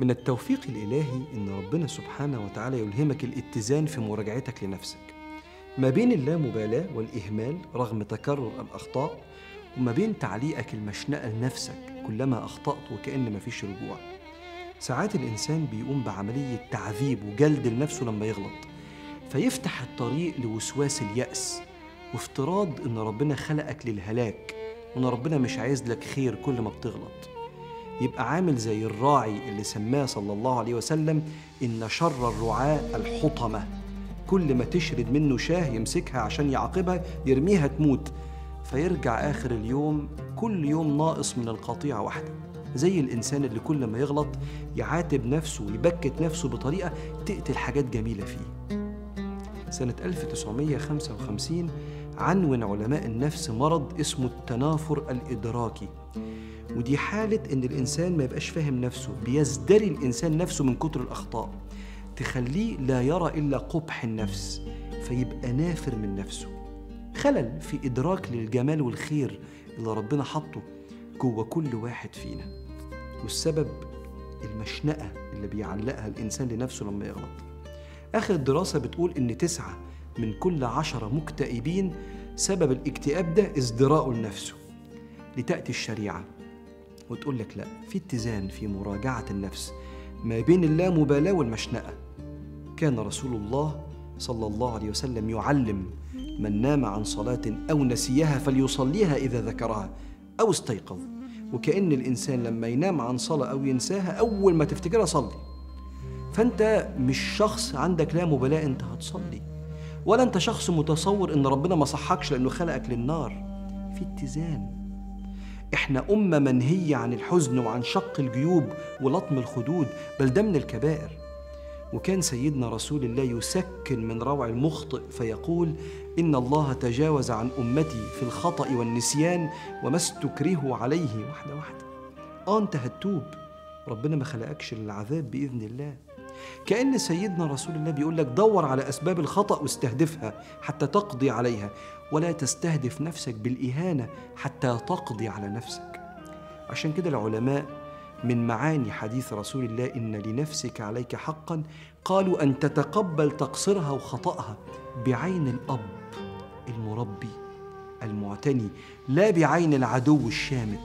من التوفيق الإلهي إن ربنا سبحانه وتعالى يلهمك الاتزان في مراجعتك لنفسك ما بين اللامبالاة والإهمال رغم تكرر الأخطاء، وما بين تعليقك المشنقة لنفسك كلما أخطأت وكأن مفيش رجوع. ساعات الإنسان بيقوم بعملية تعذيب وجلد لنفسه لما يغلط، فيفتح الطريق لوسواس اليأس وافتراض إن ربنا خلقك للهلاك وإن ربنا مش عايز لك خير كل ما بتغلط. يبقى عامل زي الراعي اللي سماه صلى الله عليه وسلم إن شر الرعاة الحطمة، كل ما تشرد منه شاه يمسكها عشان يعاقبها يرميها تموت، فيرجع آخر اليوم كل يوم ناقص من القطيعة واحدة. زي الإنسان اللي كل ما يغلط يعاتب نفسه ويبكت نفسه بطريقة تقتل حاجات جميلة فيه. سنة 1955 عنون علماء النفس مرض اسمه التنافر الإدراكي، ودي حالة إن الإنسان ما يبقاش فاهم نفسه، بيزدري الإنسان نفسه من كتر الأخطاء تخليه لا يرى إلا قبح النفس، فيبقى نافر من نفسه. خلل في إدراك للجمال والخير اللي ربنا حطه جوه كل واحد فينا، والسبب المشنقة اللي بيعلقها الإنسان لنفسه لما يغلط. آخر دراسة بتقول إن 9 من كل 10 مكتئبين سبب الاكتئاب ده ازدراءه لنفسه. لتأتي الشريعة وتقول لك لأ، في اتزان في مراجعة النفس ما بين اللامبالاة والمشنقة. كان رسول الله صلى الله عليه وسلم يعلم من نام عن صلاة أو نسيها فليصليها إذا ذكرها أو استيقظ، وكأن الإنسان لما ينام عن صلاة أو ينساها أول ما تفتكرها صلي. فأنت مش شخص عندك لا مبالاة أنت هتصلي، ولا أنت شخص متصور إن ربنا ما صحكش لأنه خلقك للنار. في اتزان. إحنا أمة منهية عن الحزن وعن شق الجيوب ولطم الخدود، بل ده من الكبائر. وكان سيدنا رسول الله يسكن من روع المخطئ فيقول إن الله تجاوز عن أمتي في الخطأ والنسيان وما استكرهوا عليه. واحدة واحدة. أنت هتتوب، ربنا ما خلقكش للعذاب بإذن الله. كأن سيدنا رسول الله بيقول لك دور على أسباب الخطأ واستهدفها حتى تقضي عليها، ولا تستهدف نفسك بالإهانة حتى تقضي على نفسك. عشان كده العلماء من معاني حديث رسول الله إن لنفسك عليك حقا قالوا أن تتقبل تقصيرها وخطأها بعين الأب المربي المعتني، لا بعين العدو الشامت.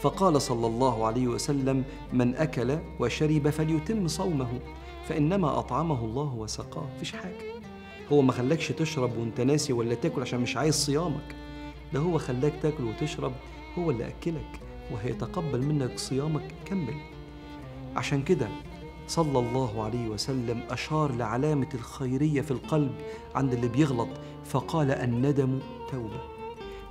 فقال صلى الله عليه وسلم من أكل وشرب فليتم صومه فإنما أطعمه الله وسقاه. مفيش حاجة، هو ما خلاكش تشرب وانت ناسي ولا تاكل عشان مش عايز صيامك، ده هو خلاك تاكل وتشرب، هو اللي أكلك وهيتقبل منك صيامك. كمل. عشان كده صلى الله عليه وسلم أشار لعلامة الخيرية في القلب عند اللي بيغلط فقال الندم توبة.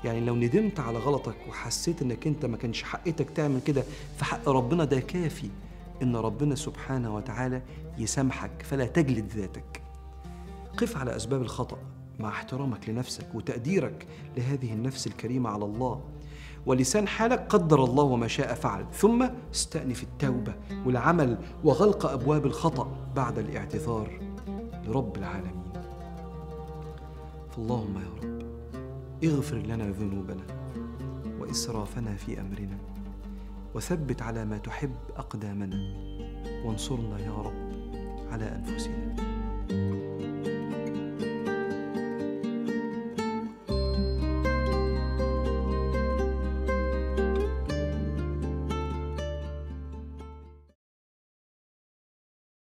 يعني لو ندمت على غلطك وحسيت انك انت ما كانش حقتك تعمل كده في حق ربنا، ده كافي ان ربنا سبحانه وتعالى يسامحك، فلا تجلد ذاتك. قف على اسباب الخطأ مع احترامك لنفسك وتقديرك لهذه النفس الكريمة على الله، ولسان حالك قدر الله وما شاء فعل، ثم استأنف التوبة والعمل وغلق ابواب الخطأ بعد الاعتذار لرب العالمين. فاللهم يا رب اغفر لنا ذنوبنا وإسرافنا في أمرنا، وثبت على ما تحب أقدامنا، وانصرنا يا رب على أنفسنا.